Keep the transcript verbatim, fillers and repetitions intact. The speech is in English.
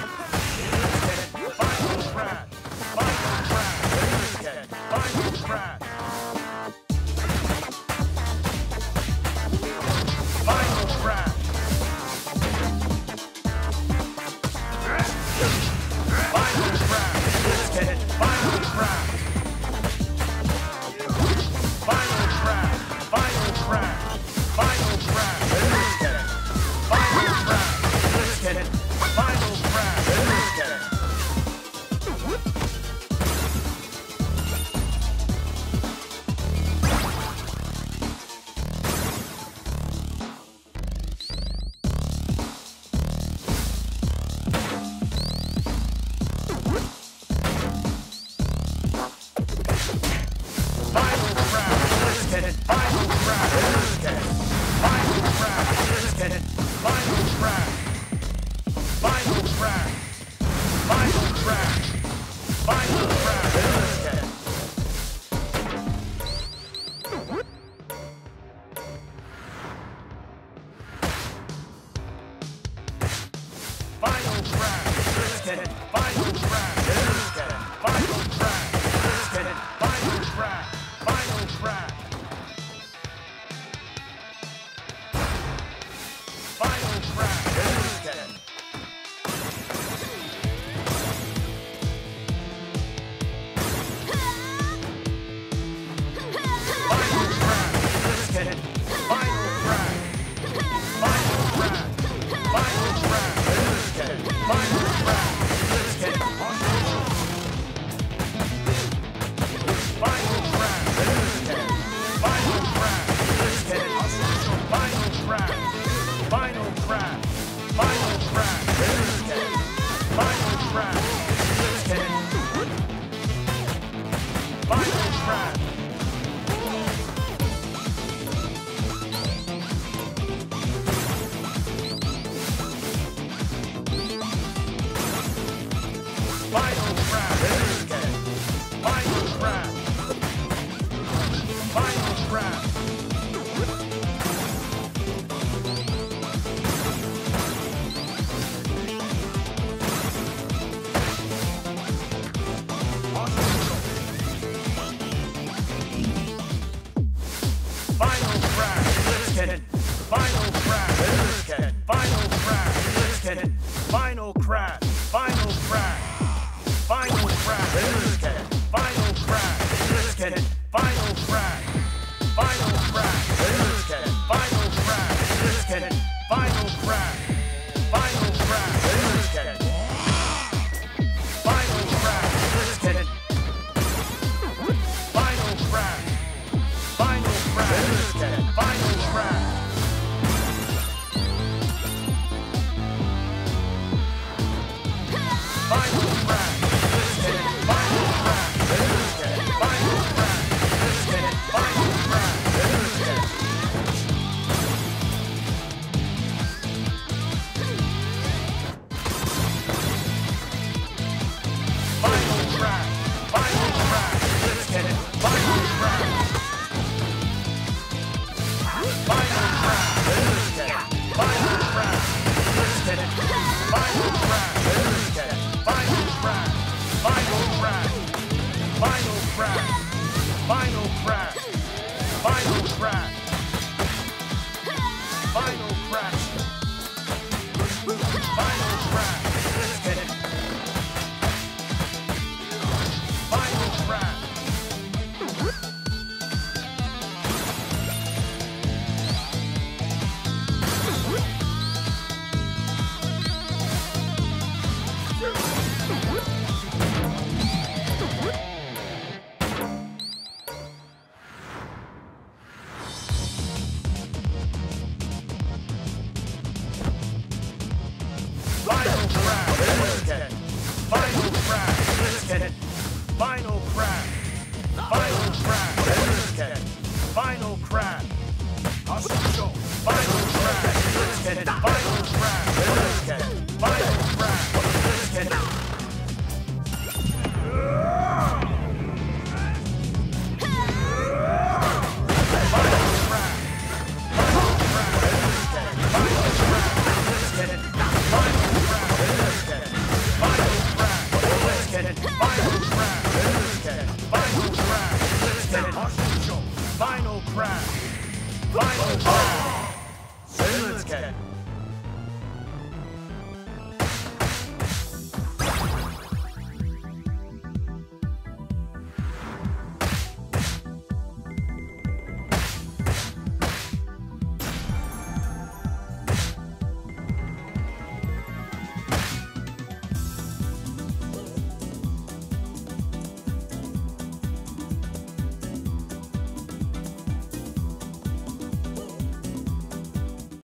Find